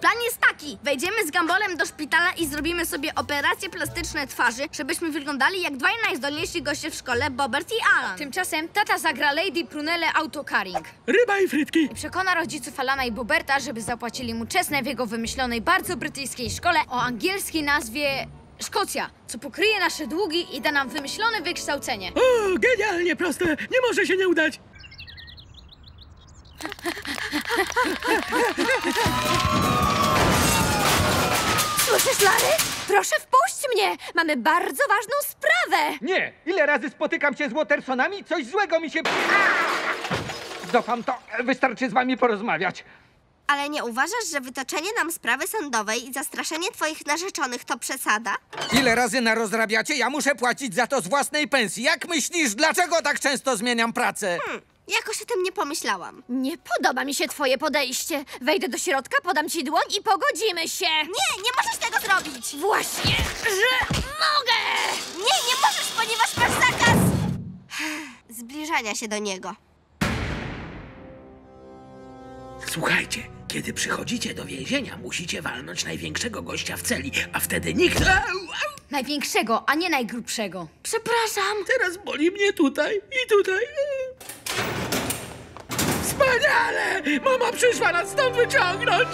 Plan jest taki. Wejdziemy z Gambolem do szpitala i zrobimy sobie operacje plastyczne twarzy, żebyśmy wyglądali jak dwaj najzdolniejsi goście w szkole, Bobert i Alan. Tymczasem tata zagra Lady Prunelel Autocaring. Ryba i frytki. I przekona rodziców Alana i Boberta, żeby zapłacili mu czesne w jego wymyślonej, bardzo brytyjskiej szkole o angielskiej nazwie Szkocja, co pokryje nasze długi i da nam wymyślone wykształcenie. O, genialnie proste. Nie może się nie udać. Słyszysz, Larry? Proszę, wpuść mnie! Mamy bardzo ważną sprawę! Nie! Ile razy spotykam się z Watersonami, coś złego mi się... Zdofam to. Wystarczy z wami porozmawiać. Ale nie uważasz, że wytoczenie nam sprawy sądowej i zastraszenie twoich narzeczonych to przesada? Ile razy narozrabiacie? Ja muszę płacić za to z własnej pensji. Jak myślisz, dlaczego tak często zmieniam pracę? Jakoś o tym nie pomyślałam. Nie podoba mi się twoje podejście. Wejdę do środka, podam ci dłoń i pogodzimy się. Nie, nie możesz tego zrobić. Właśnie, że mogę! Nie możesz, ponieważ masz zakaz zbliżania się do niego. Słuchajcie, kiedy przychodzicie do więzienia, musicie walnąć największego gościa w celi, a wtedy nikt... Największego, a nie najgrubszego. Przepraszam. Teraz boli mnie tutaj i tutaj. Wspaniale! Mama przyszła nas stąd wyciągnąć!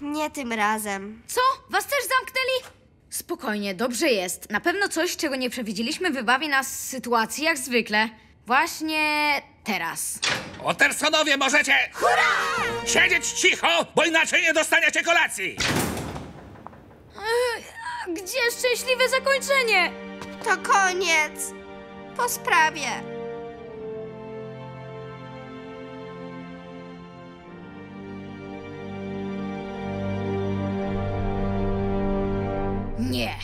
Nie tym razem. Co? Was też zamknęli? Spokojnie, dobrze jest. Na pewno coś, czego nie przewidzieliśmy, wybawi nas z sytuacji jak zwykle. Właśnie teraz. Watersonowie, możecie... Hurra! Siedzieć cicho, bo inaczej nie dostaniecie kolacji! Gdzie szczęśliwe zakończenie? To koniec. Po sprawie. Nie.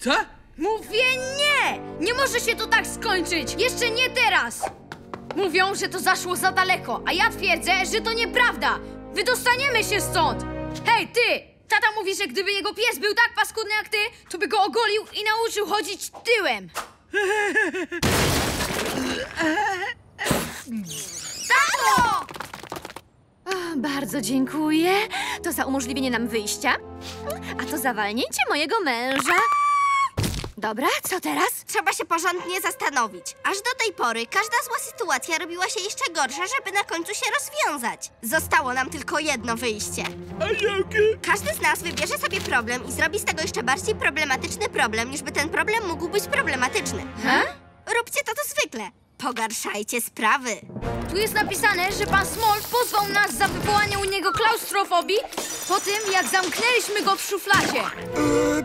Co? Mówię nie! Nie może się to tak skończyć! Jeszcze nie teraz! Mówią, że to zaszło za daleko, a ja twierdzę, że to nieprawda! Wydostaniemy się stąd! Hej, ty! Tata mówi, że gdyby jego pies był tak paskudny jak ty, to by go ogolił i nauczył chodzić tyłem! Tato! Bardzo dziękuję. To za umożliwienie nam wyjścia, a to za walnięcie mojego męża. Dobra, co teraz? Trzeba się porządnie zastanowić. Aż do tej pory każda zła sytuacja robiła się jeszcze gorsza, żeby na końcu się rozwiązać. Zostało nam tylko jedno wyjście. Każdy z nas wybierze sobie problem i zrobi z tego jeszcze bardziej problematyczny problem, niż by ten problem mógł być problematyczny. Róbcie to zwykle. Pogarszajcie sprawy. Tu jest napisane, że pan Small pozwał nas za wywołanie u niego klaustrofobii po tym, jak zamknęliśmy go w szuflacie.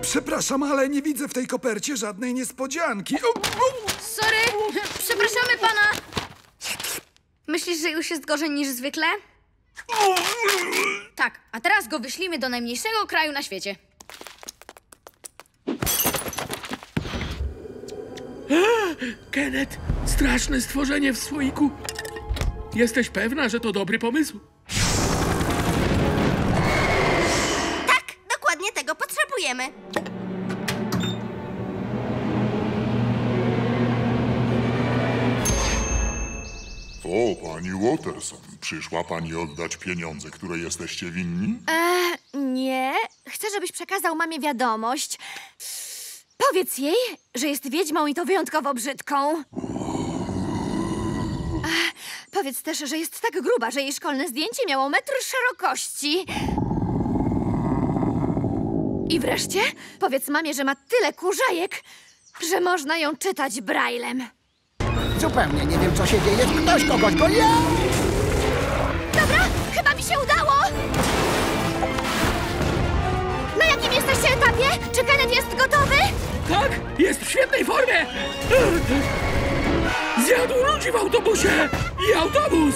Przepraszam, ale nie widzę w tej kopercie żadnej niespodzianki. Sorry, przepraszamy pana. Myślisz, że już jest gorzej niż zwykle? Tak, a teraz go wyślimy do najmniejszego kraju na świecie. Kenneth, straszne stworzenie w słoiku. Jesteś pewna, że to dobry pomysł? Tak, dokładnie tego potrzebujemy. O, pani Waterson, przyszła pani oddać pieniądze, które jesteście winni? Nie. Chcę, żebyś przekazał mamie wiadomość. Powiedz jej, że jest wiedźmą i to wyjątkowo brzydką. Powiedz też, że jest tak gruba, że jej szkolne zdjęcie miało metr szerokości. I wreszcie powiedz mamie, że ma tyle kurzajek, że można ją czytać brajlem. Zupełnie nie wiem, co się dzieje. Ktoś kogoś goni! Dobra, chyba mi się udało! Na jakim jesteście etapie? Czy Kenneth jest gotowy? Tak, jest w świetnej formie! Zjadł ludzi w autobusie! I autobus!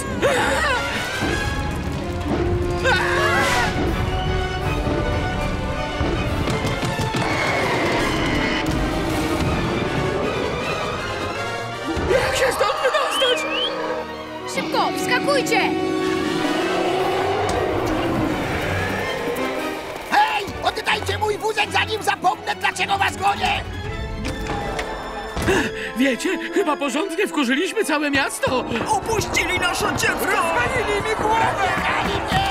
Jak się stąd wydostać? Szybko, wskakujcie! Hej! Oddajcie mój wózek, zanim zapomnę, dlaczego was gonię! Wiecie, chyba porządnie wkurzyliśmy całe miasto! Opuścili naszą dziecko! Rozwalili mi głowę!